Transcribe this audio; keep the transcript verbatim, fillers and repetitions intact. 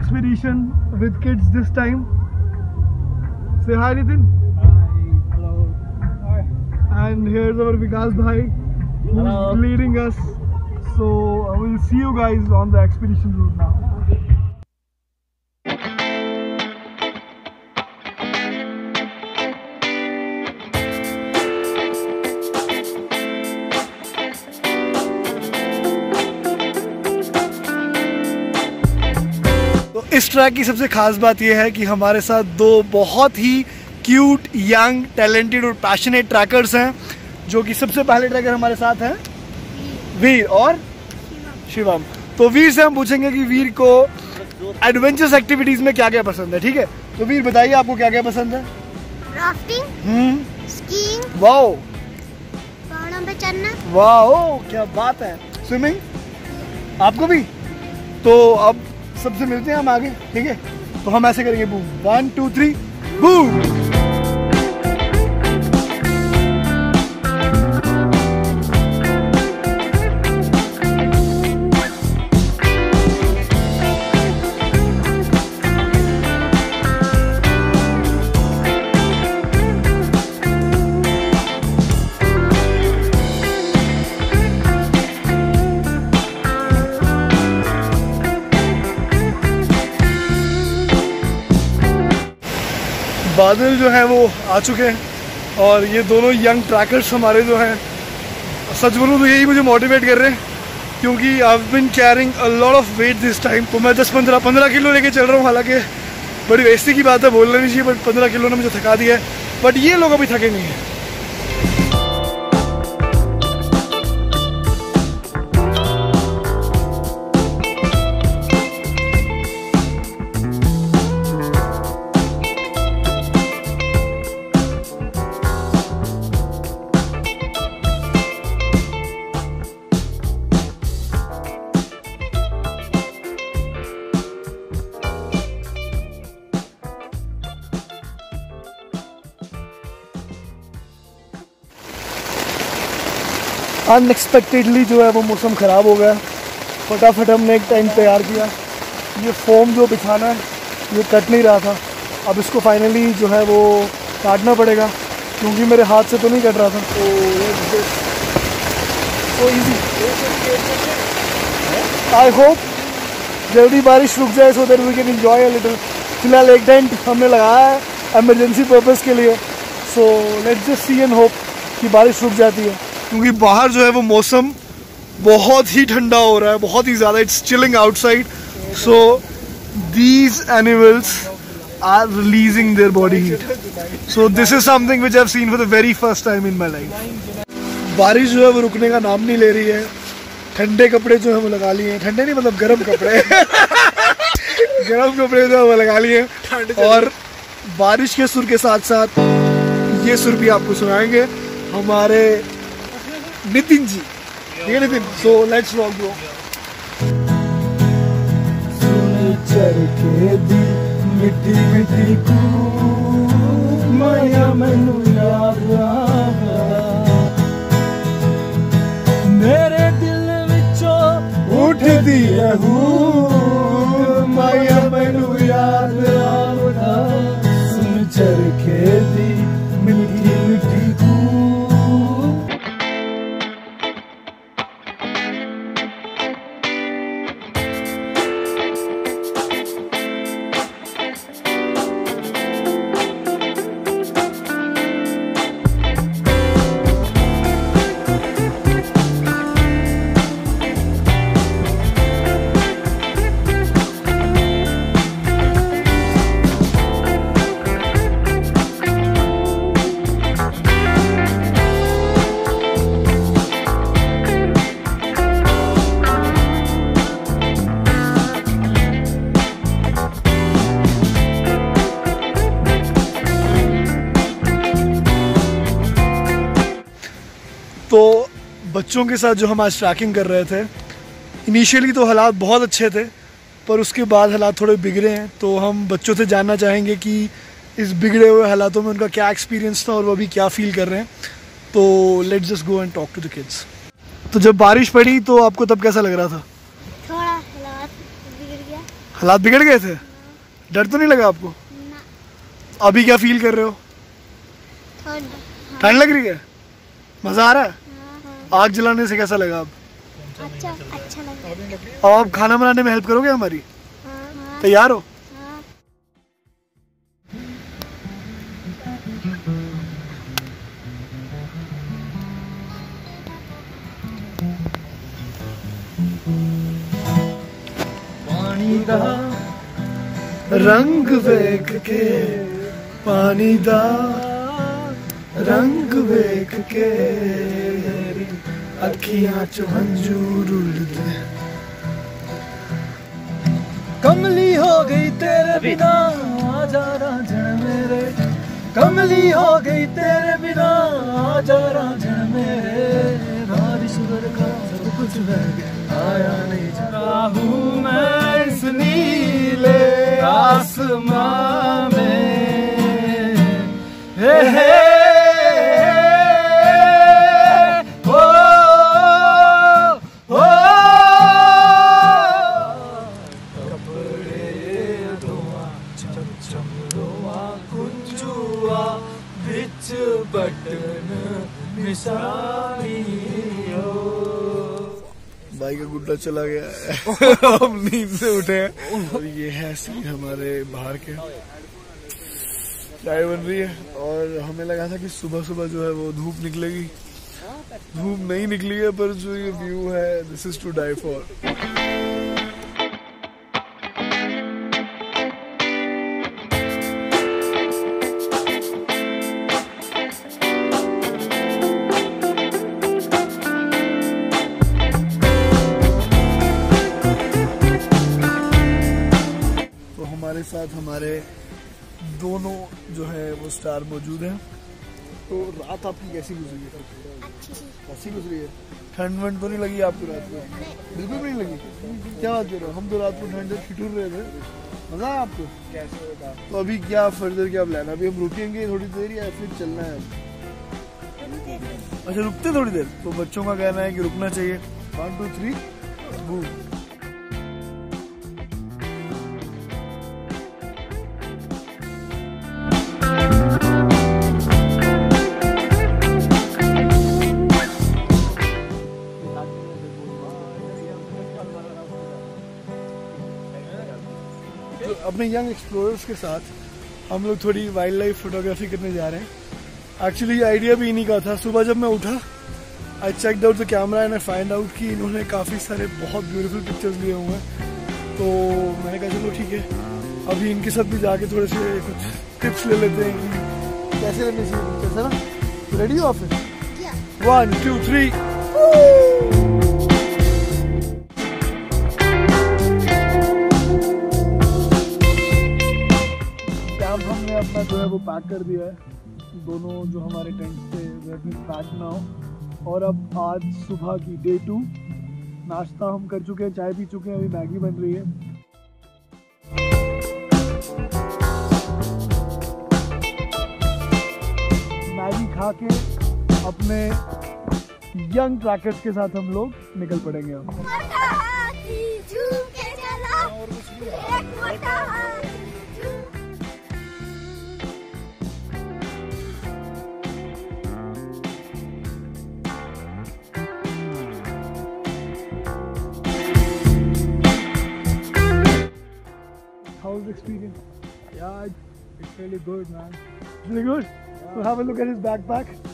expedition with kids this time. Say hi, Nitin. Hi. Hello. Hi. And here's our Vikas bhai, who's leading us. So uh, we'll see you guys on the expedition route now. इस track की सबसे ख़ास बात यह है कि हमारे साथ दो बहुत ही क्यूट, यंग, टैलेंटेड और पैशनेट ट्रैकर्स हैं, जो कि सबसे पहले ट्रैकर हमारे साथ हैं वीर और शिवम। तो वीर से हम पूछेंगे कि वीर को एडवेंचरस एक्टिविटीज़ में क्या क्या पसंद है, ठीक है? तो वीर बताइए आपको क्या क्या पसंद है? राफ्टिंग, स्कीइंग, वाओ, पहाड़ों पे चढ़ना, वाओ क्या बात है, स्विमिंग, आपको भी? तो अब सबसे मिलते हैं हम आगे, ठीक है? तो हम ऐसे करेंगे boom, one two three boom. बादल जो है वो आ चुके हैं और ये दोनों यंग ट्रैकर्स हमारे जो हैं, सच बोलूँ तो यही मुझे मोटिवेट कर रहे हैं, क्योंकि I have been carrying a lot of weight this time. तो मैं दस पंद्रह पंद्रह किलो लेके चल रहा हूँ, हालांकि बड़ी वैसी की बात है, बोलना नहीं चाहिए, बट पंद्रह किलो ने मुझे थका दिया है, बट ये लोग अभी थके नहीं हैं। अनएक्सपेक्टेडली जो है वो मौसम ख़राब हो गया, फटाफट हमने एक टेंट तैयार किया। ये फोम जो बिछाना है ये कट नहीं रहा था, अब इसको फाइनली जो है वो काटना पड़ेगा, क्योंकि मेरे हाथ से तो नहीं कट रहा था। तो so, इजी आई होप जल्दी बारिश रुक जाए so that we can enjoy a little. फिलहाल एक टेंट हमने लगाया है एमरजेंसी पर्पज़ के लिए, so let's just see and hope कि बारिश रुक जाती है, क्योंकि बाहर जो है वो मौसम बहुत ही ठंडा हो रहा है, बहुत ही ज़्यादा। It's chilling outside, so these animals are releasing their body heat, so this is something which I have seen for the very first time in my life. बारिश जो है वो रुकने का नाम नहीं ले रही है। ठंडे कपड़े जो है वो लगा लिए हैं, ठंडे नहीं मतलब गर्म कपड़े गर्म कपड़े जो है वो लगा लिए हैं, और बारिश के सुर के साथ साथ ये सुर भी आपको सुनाएंगे हमारे नितिन जी, ठीक है Nitin? So let's log go. सुन चरके दी मिट्टी मिट्टी को माया मैनू याद आवा, मेरे दिल विचों उठदी है हूं माया मैनू याद आवा। सुन चरके दी मिट्टी मिट्टी को। तो बच्चों के साथ जो हम आज ट्रैकिंग कर रहे थे, इनिशियली तो हालात बहुत अच्छे थे, पर उसके बाद हालात थोड़े बिगड़े हैं। तो हम बच्चों से जानना चाहेंगे कि इस बिगड़े हुए हालातों में उनका क्या एक्सपीरियंस था और वो अभी क्या फ़ील कर रहे हैं। तो let's just go and talk to the kids. तो जब बारिश पड़ी तो आपको तब कैसा लग रहा था? थोड़ा हालात बिगड़ गया। हालात बिगड़ गए थे? डर तो नहीं लगा आपको? तो अभी क्या फील कर रहे हो? ठंड। ठंड लग रही है? मज़ा आ रहा है? आग जलाने से कैसा लगा आप? अच्छा, अच्छा लगा। और आप खाना बनाने में हेल्प करोगे हमारी? तैयार हो? पानी दा रंग वेख के, पानी दा रंग वेख के, अखियां चो हंजू रुलदे। कमली हो गई तेरे बिना, आजा रांझण मेरे, कमली हो गई तेरे बिना, आजा रांझण मेरे। रारी सुगर का सब कुछ बह गया, आया नहीं जरा हूँ मैं इस नीले आसमां में। हे हे भाई का गुड्डा चला गया। हम नींद से उठे हैं और ये है सीन हमारे बाहर के। चाय बन रही है और हमें लगा था कि सुबह सुबह जो है वो धूप निकलेगी, धूप नहीं निकली है, पर जो ये व्यू है this is to die for. हमारे साथ हमारे दोनों जो है वो स्टार मौजूद हैं। तो रात आपकी कैसी गुजरी है? कैसी गुजरी है? ठंड वंड तो नहीं लगी आपको रात में? बिल्कुल भी नहीं लगी? क्या बात कर रहे हो, हम तो रात को ठंड से ठिठुर रहे थे। मजा आया आपको? कैसे? तो अभी क्या फर्दर क्या प्लान है? अभी हम रुकेंगे थोड़ी देर या फिर चलना है? अच्छा, रुकते थोड़ी देर। तो बच्चों का कहना है कि रुकना चाहिए। One two three move. अपने यंग एक्सप्लोरर्स के साथ हम लोग थोड़ी वाइल्ड लाइफ फोटोग्राफी करने जा रहे हैं। एक्चुअली ये आइडिया भी इन्हीं का था। सुबह जब मैं उठा, I checked out the camera and I find out कि इन्होंने काफ़ी सारे बहुत ब्यूटीफुल पिक्चर्स लिए हुए हैं। तो मैंने कहा चलो ठीक है, अभी इनके साथ भी जाके थोड़े से कुछ टिप्स ले लेते हैं कि कैसे लेने चाहिए पिक्चर्स, है ना? रेडी हो आप? One two three. हमने अपना जो है वो पैक कर दिया है, दोनों जो हमारे टेंट थे वैसे पैक ना हो। और अब आज सुबह की डे टू, नाश्ता हम कर चुके हैं, चाय पी चुके हैं, अभी मैगी बन रही है। मैगी खा के अपने यंग ट्रैकर्स के साथ हम लोग निकल पड़ेंगे। हम experience. Yeah, it's really good, man. Really good. Yeah. So have a look at his backpack.